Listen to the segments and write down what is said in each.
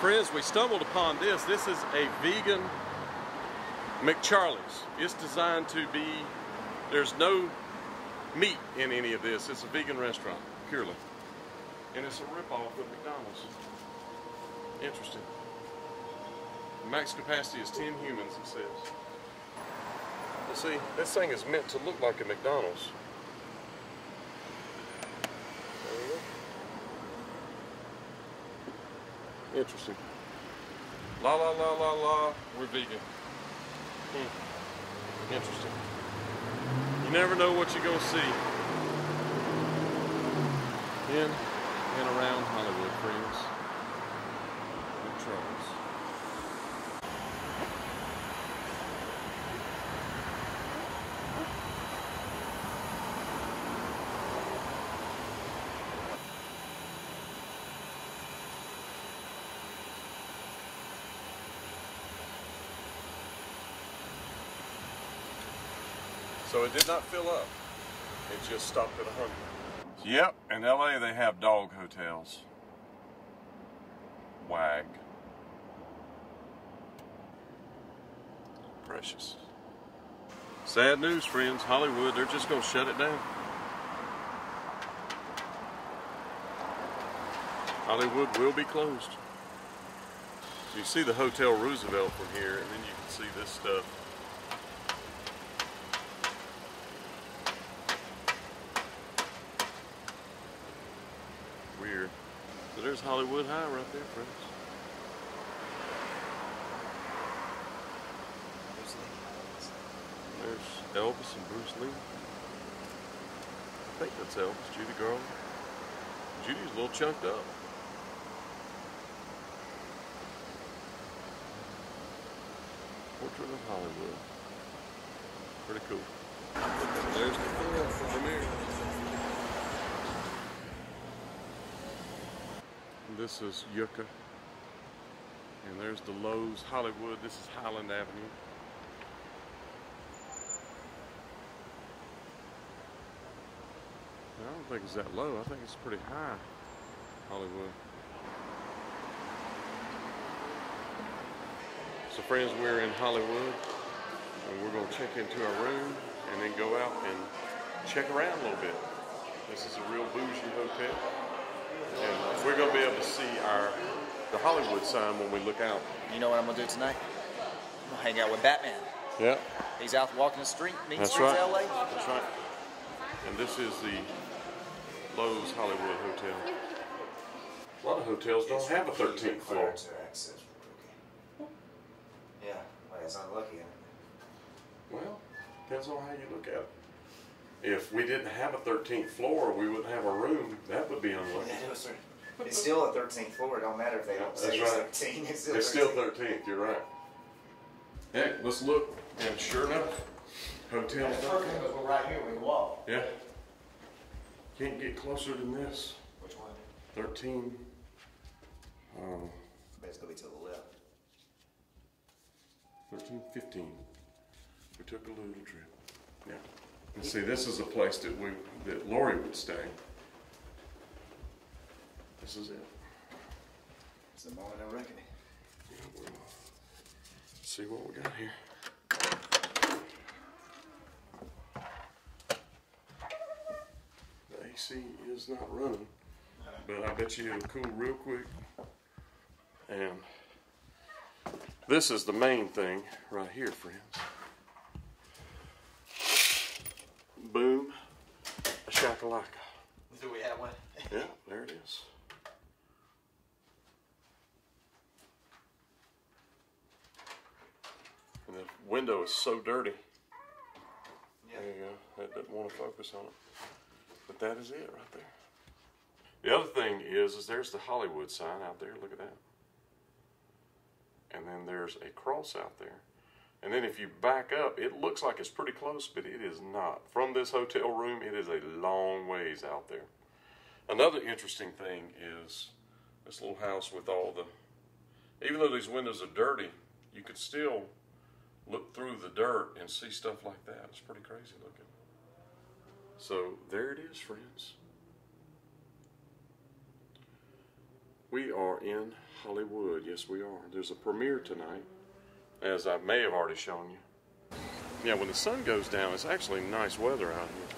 Friends, we stumbled upon this. This is a vegan McCharlie's. It's designed to be, there's no meat in any of this. It's a vegan restaurant, purely. And it's a ripoff of McDonald's. Interesting. The max capacity is 10 humans, it says. You see, this thing is meant to look like a McDonald's. There you go. Interesting. La la la la la, we're vegan. Interesting. You never know what you're going to see in and around Hollywood, friends. McCharlie's. So it did not fill up, it just stopped at 100. Yep, in LA they have dog hotels. Wag. Precious. Sad news, friends. Hollywood, they're just gonna shut it down. Hollywood will be closed. So you see the Hotel Roosevelt from here, and then you can see this stuff. So there's Hollywood High right there, friends. There's Elvis and Bruce Lee. I think that's Elvis, Judy Garland. Judy's a little chunked up. Portrait of Hollywood. Pretty cool. There's the premiere. This is Yucca, and there's the Lowe's, Hollywood. This is Highland Avenue. I don't think it's that low. I think it's pretty high, Hollywood. So friends, we're in Hollywood, and we're going to check into our room and then go out and check around a little bit. This is a real bougie hotel. And we're going to be able to see the Hollywood sign when we look out. You know what I'm going to do tonight? I'm going to hang out with Batman. Yeah. He's out walking the street, mean streets of LA. That's right. And this is the Lowe's Hollywood Hotel. A lot of hotels don't have a 13th floor. Yeah, well, it's unlucky. Well, depends on how you look at it. If we didn't have a 13th floor, we wouldn't have a room. That would be unlucky. It's still a 13th floor. It don't matter if they don't say it's 13. It's still 13th. It's still 13th. You're right. Hey, let's look. And sure enough, hotels. The first one was right here with the wall. Yeah. Can't get closer than this. Which one? 13. It's going to be to the left. 1315. We took a little trip. Yeah. And see, this is the place that Lori would stay. This is it. It's the moment of reckoning. Yeah, we'll see what we got here. The AC is not running, but I bet you it'll cool real quick. And this is the main thing right here, friends. Boom, a shakalaka. Do we have one? Yeah, there it is. And the window is so dirty. Yeah. There you go. That doesn't want to focus on it. But that is it right there. The other thing is there's the Hollywood sign out there. Look at that. And then there's a cross out there. And then if you back up, it looks like it's pretty close, but it is not. From this hotel room, it is a long ways out there. Another interesting thing is this little house with all the... Even though these windows are dirty, you could still look through the dirt and see stuff like that. It's pretty crazy looking. So there it is, friends. We are in Hollywood. Yes, we are. There's a premiere tonight, as I may have already shown you. Yeah, when the sun goes down, it's actually nice weather out here.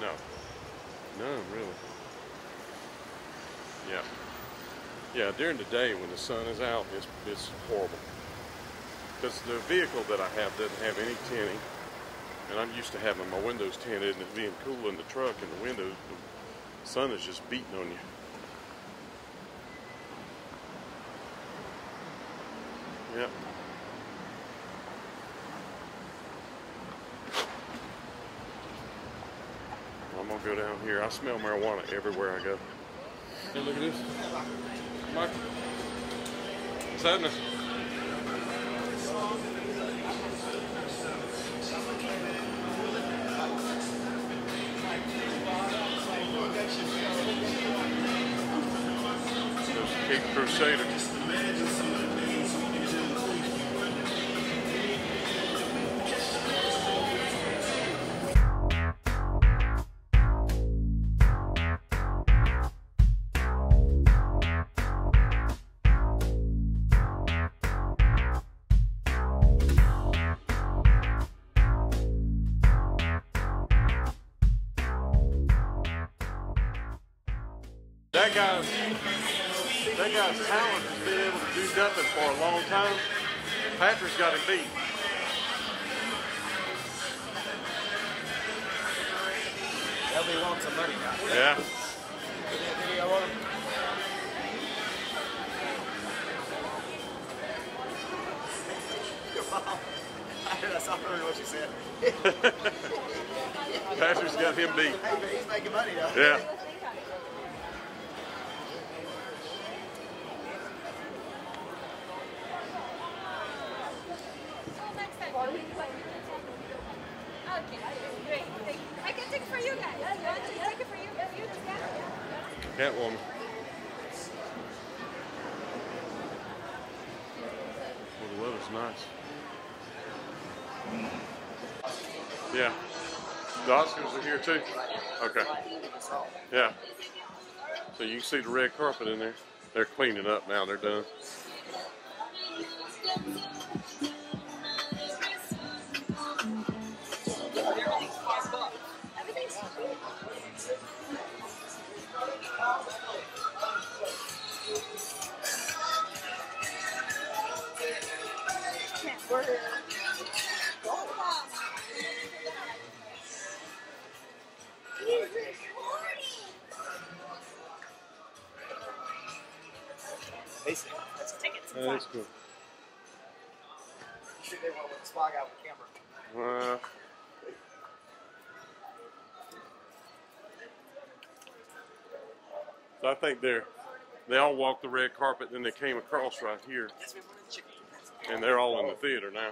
No. No, really. Yeah. Yeah, during the day when the sun is out, it's horrible. Because the vehicle that I have doesn't have any tinting. And I'm used to having my windows tinted and it being cool in the truck and the windows. The sun is just beating on you. Yep. I'm going to go down here. I smell marijuana everywhere I go. Hey, look at this. Mike. What's happening? Big Crusader. That guy's talent has been able to do nothing for a long time. Patrick's got him beat. They'll be wanting some money now. Yeah. I saw what you said. Patrick's got him beat. Hey, but he's making money though. Yeah. Catwoman. Well, the weather's nice. Yeah. The Oscars are here too? Okay. Yeah. So you can see the red carpet in there. They're cleaning up now. They're done. That's cool. Should they want with the Spa Guy with the camera? So I think they all walked the red carpet, then they came across right here. And they're all in the theater now.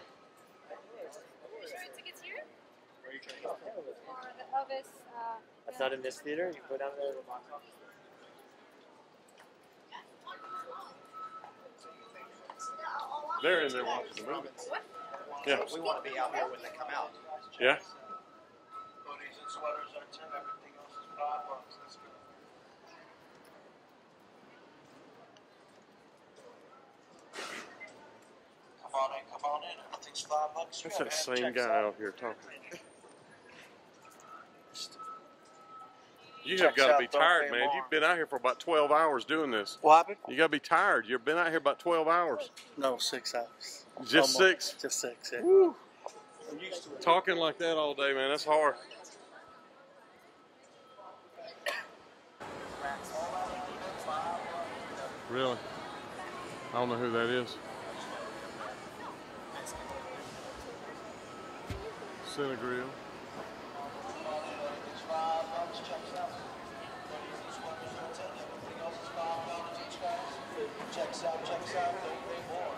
That's not in this theater. You go down there to the box office. They're in there watching the movie. What? Yeah. We want to be out there when they come out. Yeah. Hoodies and sweaters are 10. Everything else is $5. That's good. Come on in. Everything's $5. That's that same guy out here talking. You have got to be tired, man. You've been out here for about 12 hours doing this. What happened? You got to be tired. You've been out here about 12 hours. No, 6 hours. Just 6? Just 6, yeah. Woo. I'm used to it. Talking like that all day, man. That's hard. Really? I don't know who that is. Senegraal. Checks out, more.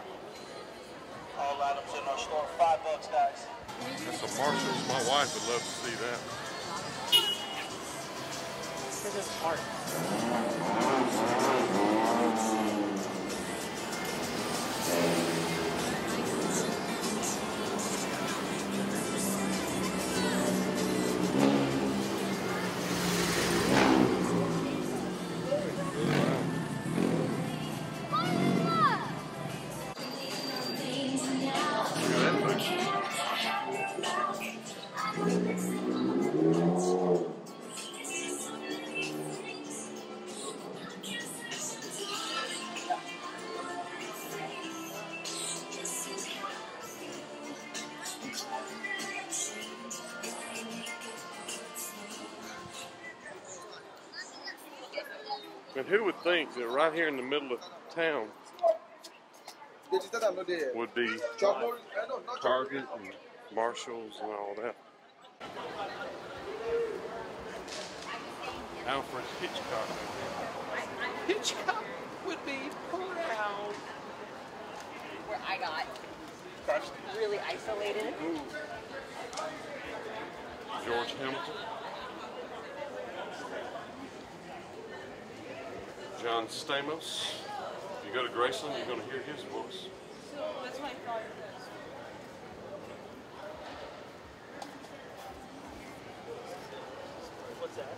All items in our store, $5, guys. That's a Marshalls. My wife would love to see that. Look at this art. And who would think that right here in the middle of town would be Target and Marshalls and all that. Alfred Hitchcock. Hitchcock would be proud. Where I got really isolated. Ooh. George Hamilton. John Stamos. If you go to Graceland, you're going to hear his voice. So that's my thought of this. What's that?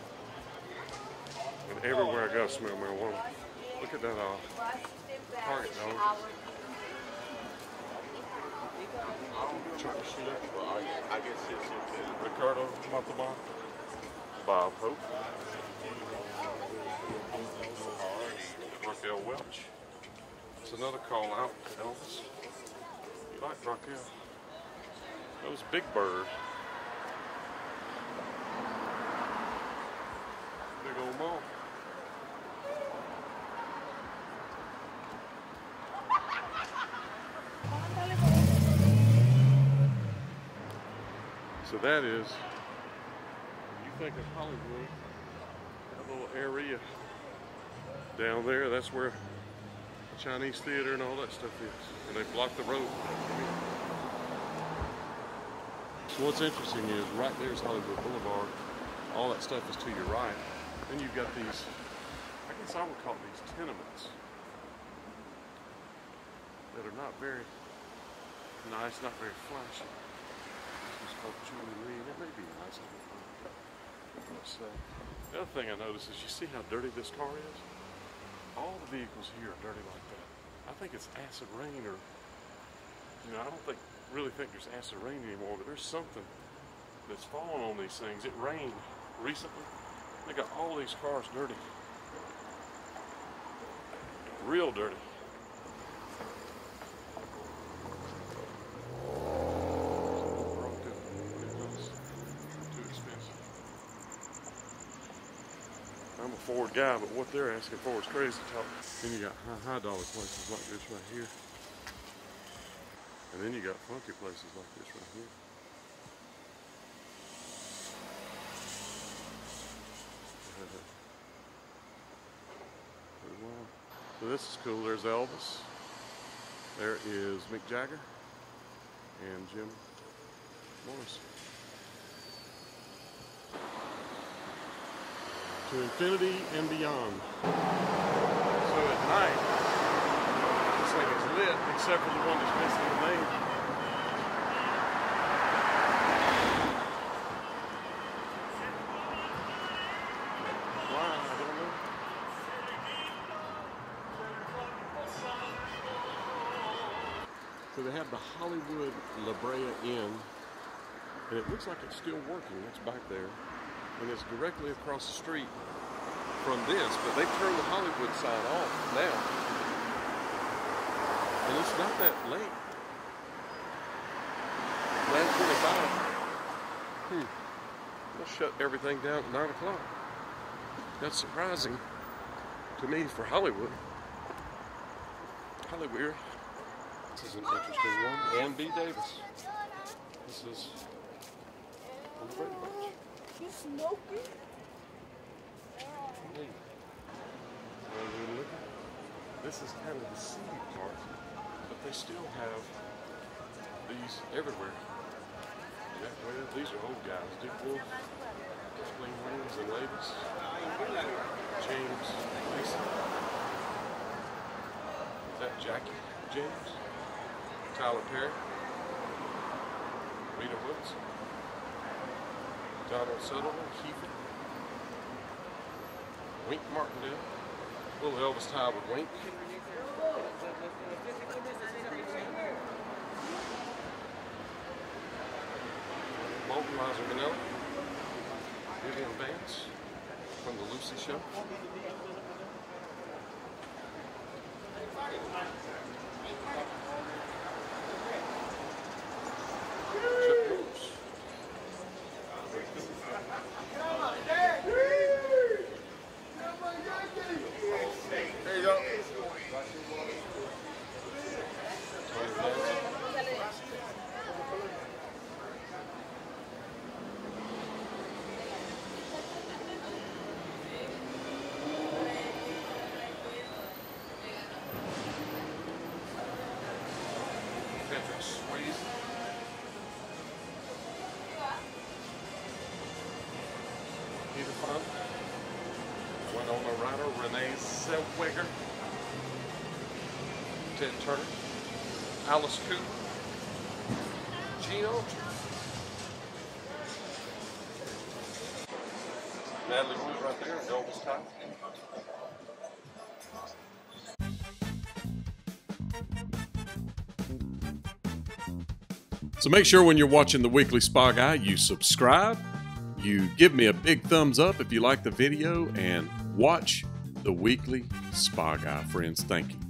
And everywhere I go, I smell marijuana. Look at that Target dog. Ricardo Montalban. Bob Hope. Raquel Welch. It's another call out to Elvis. You like Raquel? That was Big Bird. Big old mall. So that is, you think of Hollywood, that little area down there, that's where the Chinese Theater and all that stuff is. And they blocked the road. So what's interesting is right there's Hollywood Boulevard. All that stuff is to your right. Then you've got these, I guess I would call these tenements, that are not very nice, not very flashy. This is called Julie Lee. It may be nice. The other thing I noticed is you see how dirty this car is? All the vehicles here are dirty like that. I think it's acid rain, or, you know, I don't think, really think there's acid rain anymore, but there's something that's fallen on these things. It rained recently. They got all these cars dirty. Real dirty. I'm a Ford guy, but what they're asking for is crazy talk. Then you got high dollar places like this right here. And then you got funky places like this right here. So this is cool. There's Elvis. There is Mick Jagger and Jim Morrison. To infinity and beyond. So at night, this thing is lit except for the one that's missing the name. Why? I don't know. So they have the Hollywood La Brea Inn, and it looks like it's still working. It's back there. And it's directly across the street from this, but they've turned the Hollywood side off now. And it's not that late. 9:45. They'll shut everything down at 9 o'clock. That's surprising to me for Hollywood. Hollywood. This is an interesting one. And B Davis. This is on the Brady Bunch. He's smoking. This is kind of the seedy part, but they still have these everywhere. These are old guys. Dick Wolf, Kathleen Williams and ladies, James, Lisa. Is that Jackie James? Tyler Perry? Rita Woods? Donald Sutherland, Kiefer, Wink Martindale, little Elvis tie with Wink. Milton Vivian Vance from the Lucy Show. Pinterest. What do you think? Peter Funk, Winona Ryder, Renee Zellweger, Ted Turner, Alice Cooper, Gene Autry, Natalie Wood right there, Elvis Top. So make sure when you're watching The Weekly Spa Guy, you subscribe, you give me a big thumbs up if you like the video, and watch The Weekly Spa Guy, friends. Thank you.